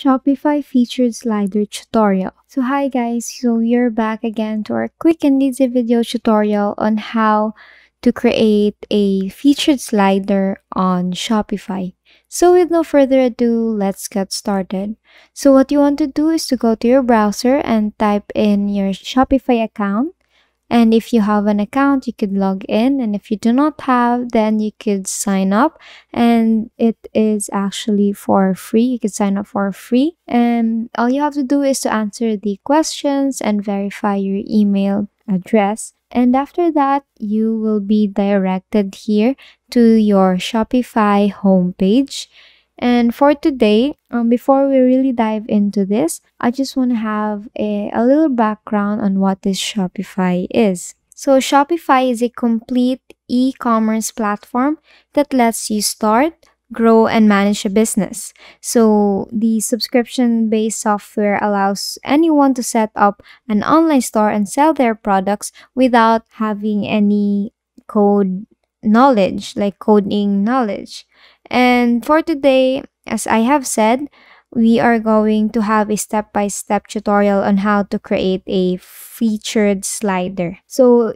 Shopify featured slider tutorial. So hi guys, so you're back again to our quick and easy video tutorial on how to create a featured slider on Shopify. So with no further ado, let's get started. So what you want to do is to go to your browser and type in your Shopify account. And if you have an account, you could log in. And if you do not have, then you could sign up. And it is actually for free. You could sign up for free. And all you have to do is to answer the questions and verify your email address. And after that, you will be directed here to your Shopify homepage. And for today, before we really dive into this, I just want to have a little background on what this Shopify is. So Shopify is a complete e-commerce platform that lets you start, grow, and manage a business. So the subscription-based software allows anyone to set up an online store and sell their products without having any code knowledge, like coding knowledge. And for today, as I have said, we are going to have a step-by-step tutorial on how to create a featured slider. So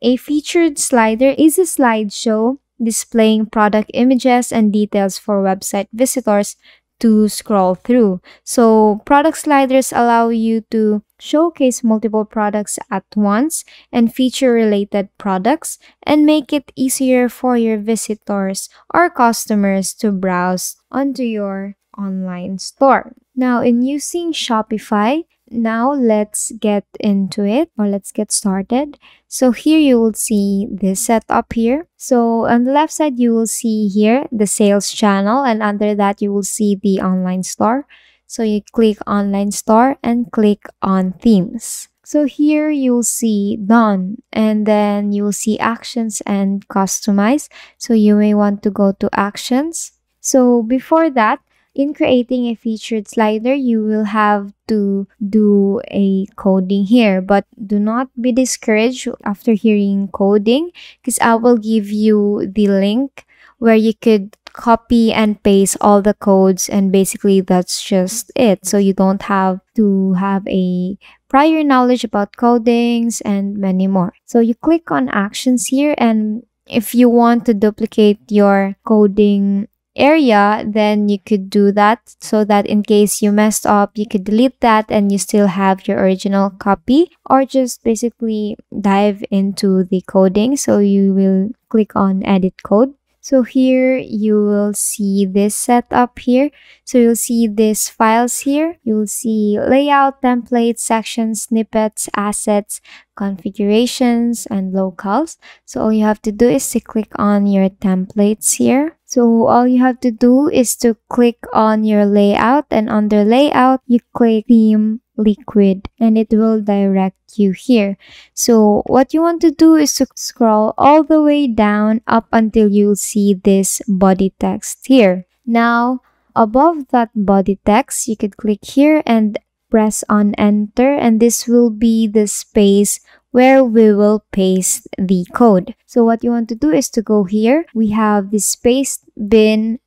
a featured slider is a slideshow displaying product images and details for website visitors to scroll through. So product sliders allow you to showcase multiple products at once and feature related products and make it easier for your visitors or customers to browse onto your online store. Now in using Shopify, now let's get into it, or let's get started. So here you will see this setup here. So on the left side, you will see here the sales channel, and under that you will see the online store. So you click online store and click on themes. So here you'll see done, and then you'll see actions and customize. So you may want to go to actions. So before that, in creating a featured slider, you will have to do a coding here, but do not be discouraged after hearing coding, because I will give you the link where you could copy and paste all the codes, and basically that's just it. So you don't have to have a prior knowledge about codings and many more. So you click on actions here, and if you want to duplicate your coding area, then you could do that, so that in case you messed up, you could delete that and you still have your original copy, or just basically dive into the coding. So you will click on edit code. So here you will see this setup here. So you'll see these files here. You'll see layout, templates, sections, snippets, assets, configurations, and locales. So all you have to do is to click on your templates here. So all you have to do is to click on your layout, and under layout, you click theme liquid, and it will direct you here. So what you want to do is to scroll all the way down up until you see this body text here. Now above that body text, you could click here and press on enter, and this will be the space where we will paste the code. So what you want to do is to go here. We have the spacebin.com.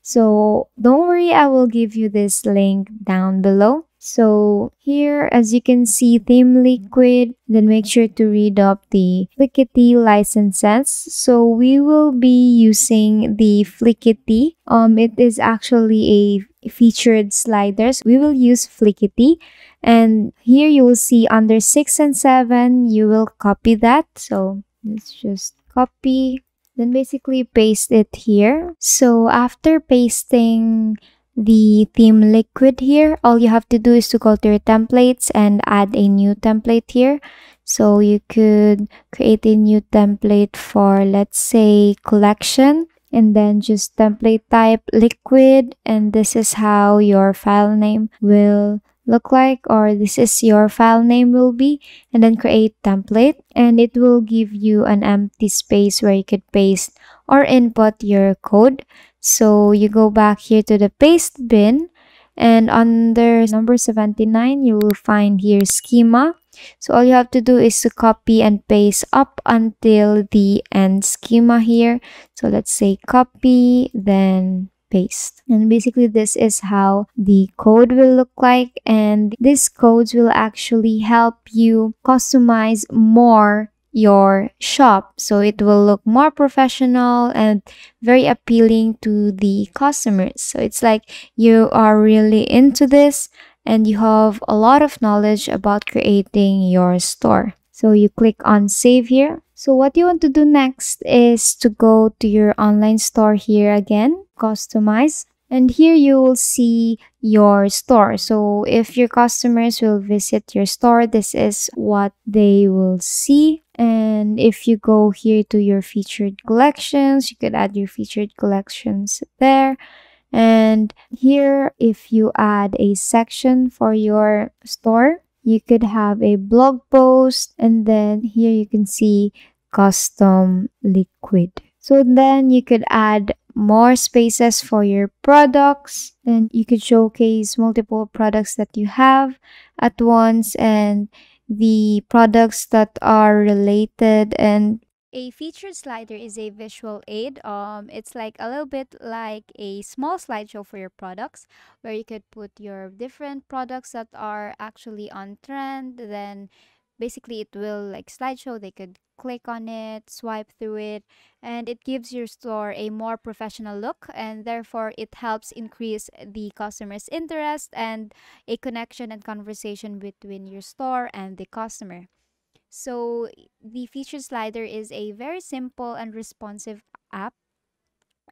So don't worry, I will give you this link down below. So here, as you can see, theme liquid, then make sure to read up the Flickity licenses. So we will be using the Flickity. It is actually a featured sliders. We will use Flickity. And here you will see under 6 and 7, you will copy that. So let's just copy. Then basically paste it here. So after pasting the theme liquid here, all you have to do is to go to your templates and add a new template here. So you could create a new template for, let's say, collection, and then just template type liquid, and this is how your file name will look like, or this is your file name will be, and then create template, and it will give you an empty space where you could paste or input your code. So you go back here to the paste bin, and under number 79, you will find here schema. So all you have to do is to copy and paste up until the end schema here. So let's say copy, then paste. And basically this is how the code will look like, and these codes will actually help you customize more your shop, so it will look more professional and very appealing to the customers. So it's like you are really into this and you have a lot of knowledge about creating your store. So you click on save here. So what you want to do next is to go to your online store here again, customize, and here you will see your store. So if your customers will visit your store, this is what they will see. And if you go here to your featured collections, you could add your featured collections there. And here, if you add a section for your store, you could have a blog post, and then here you can see custom liquid. So then you could add more spaces for your products, and you could showcase multiple products that you have at once and the products that are related. And a featured slider is a visual aid. It's like a little bit like a small slideshow for your products, where you could put your different products that are actually on trend. Then basically it will like slideshow. They could click on it, swipe through it, and it gives your store a more professional look, and therefore it helps increase the customer's interest and a connection and conversation between your store and the customer. So the featured slider is a very simple and responsive app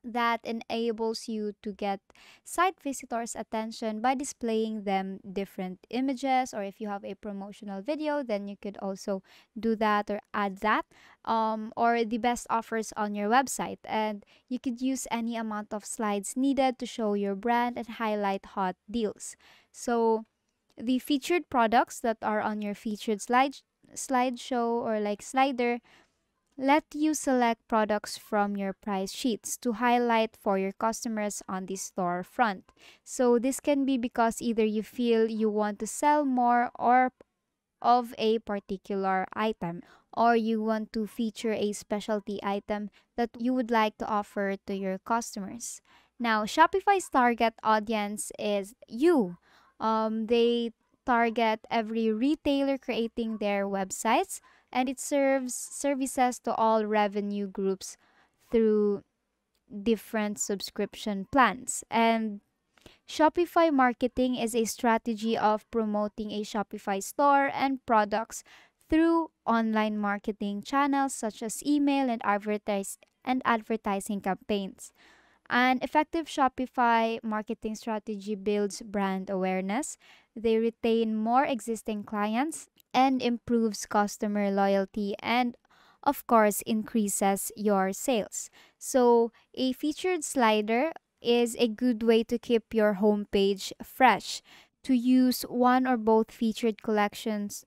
that enables you to get site visitors' attention by displaying them different images, or if you have a promotional video, then you could also do that or add that, or the best offers on your website. And you could use any amount of slides needed to show your brand and highlight hot deals. So the featured products that are on your featured slideshow or like slider let you select products from your price sheets to highlight for your customers on the storefront. So this can be because either you feel you want to sell more or of a particular item, or you want to feature a specialty item that you would like to offer to your customers. Now, Shopify's target audience is you. They target every retailer creating their websites, and it serves services to all revenue groups through different subscription plans. And Shopify marketing is a strategy of promoting a Shopify store and products through online marketing channels such as email and advertising campaigns. An effective Shopify marketing strategy builds brand awareness. They retain more existing clients and improves customer loyalty, and of course increases your sales. So a featured slider is a good way to keep your homepage fresh, to use one or both featured collections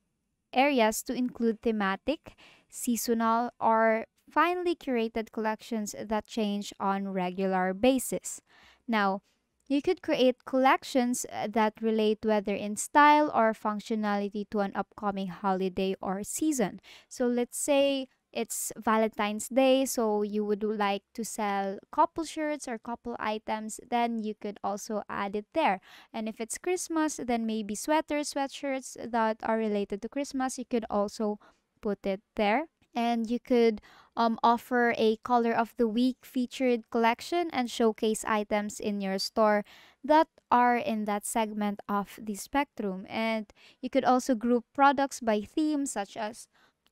areas to include thematic, seasonal, or finely curated collections that change on regular basis. Now, you could create collections that relate whether in style or functionality to an upcoming holiday or season. So let's say it's Valentine's Day, so you would like to sell couple shirts or couple items, then you could also add it there. And if it's Christmas, then maybe sweaters, sweatshirts that are related to Christmas, you could also put it there. And you could offer a color of the week featured collection and showcase items in your store that are in that segment of the spectrum. And you could also group products by theme, such as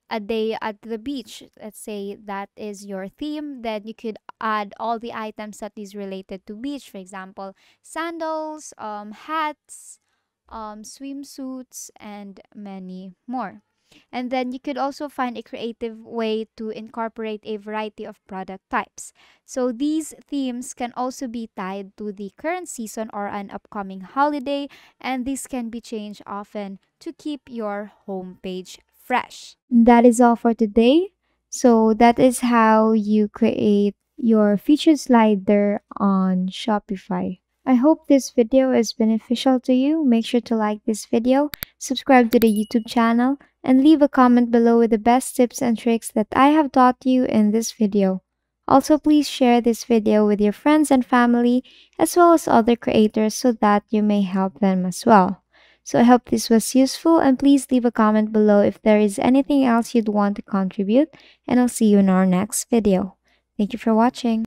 a day at the beach. Let's say that is your theme. Then you could add all the items that is related to beach. For example, sandals, hats, swimsuits, and many more. And then you could also find a creative way to incorporate a variety of product types. So these themes can also be tied to the current season or an upcoming holiday, and this can be changed often to keep your homepage fresh. That is all for today. So that is how you create your featured slider on Shopify. I hope this video is beneficial to you. Make sure to like this video, subscribe to the YouTube channel, and leave a comment below with the best tips and tricks that I have taught you in this video. Also, please share this video with your friends and family as well as other creators so that you may help them as well. So I hope this was useful, and please leave a comment below if there is anything else you'd want to contribute, and I'll see you in our next video. Thank you for watching.